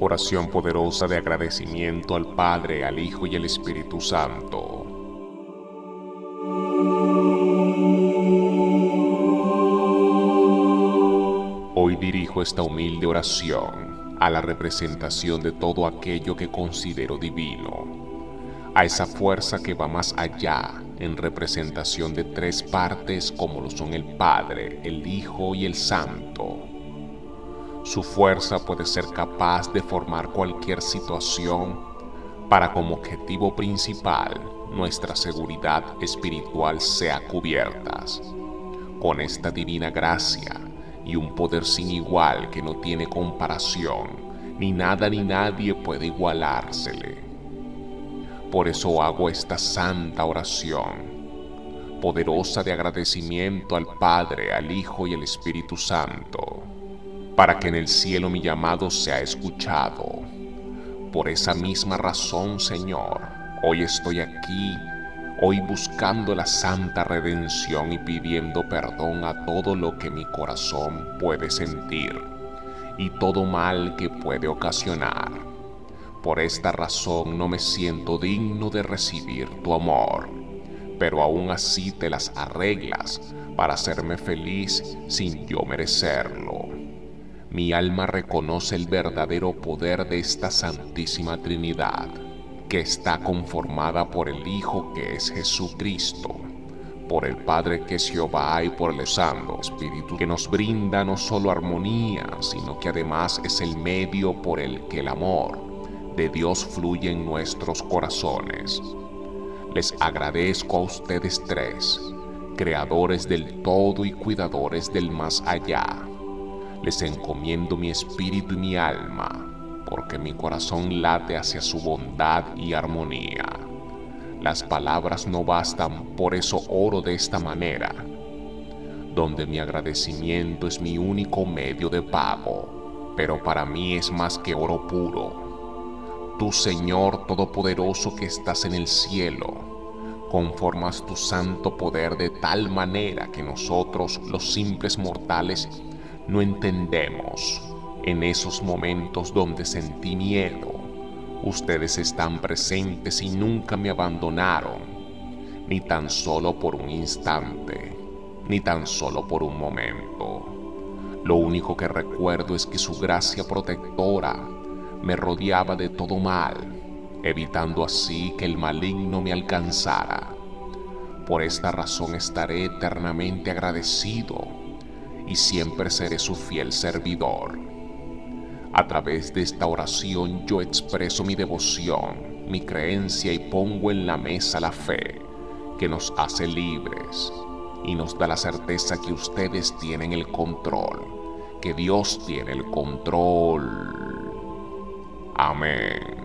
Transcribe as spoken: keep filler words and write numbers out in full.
Oración poderosa de agradecimiento al Padre, al Hijo y al Espíritu Santo. Hoy dirijo esta humilde oración a la representación de todo aquello que considero divino, a esa fuerza que va más allá en representación de tres partes como lo son el Padre, el Hijo y el Santo. Su fuerza puede ser capaz de formar cualquier situación para como objetivo principal nuestra seguridad espiritual sea cubiertas. Con esta divina gracia y un poder sin igual que no tiene comparación, ni nada ni nadie puede igualársele. Por eso hago esta santa oración, poderosa de agradecimiento al Padre, al Hijo y al Espíritu Santo, para que en el cielo mi llamado sea escuchado. Por esa misma razón, Señor, hoy estoy aquí, hoy buscando la santa redención y pidiendo perdón a todo lo que mi corazón puede sentir y todo mal que puede ocasionar. Por esta razón no me siento digno de recibir tu amor, pero aún así te las arreglas para hacerme feliz sin yo merecerlo. Mi alma reconoce el verdadero poder de esta Santísima Trinidad, que está conformada por el Hijo, que es Jesucristo, por el Padre, que es Jehová, y por el Santo Espíritu, que nos brinda no solo armonía, sino que además es el medio por el que el amor de Dios fluye en nuestros corazones. Les agradezco a ustedes tres, creadores del todo y cuidadores del más allá. Les encomiendo mi espíritu y mi alma, porque mi corazón late hacia su bondad y armonía. Las palabras no bastan, por eso oro de esta manera, donde mi agradecimiento es mi único medio de pago, pero para mí es más que oro puro. Tú, Señor Todopoderoso, que estás en el cielo, conformas tu santo poder de tal manera que nosotros, los simples mortales, no entendemos. En esos momentos donde sentí miedo, ustedes están presentes y nunca me abandonaron, ni tan solo por un instante, ni tan solo por un momento. Lo único que recuerdo es que su gracia protectora me rodeaba de todo mal, evitando así que el maligno me alcanzara. Por esta razón estaré eternamente agradecido y siempre seré su fiel servidor. A través de esta oración yo expreso mi devoción, mi creencia y pongo en la mesa la fe que nos hace libres y nos da la certeza que ustedes tienen el control, que Dios tiene el control. Amén.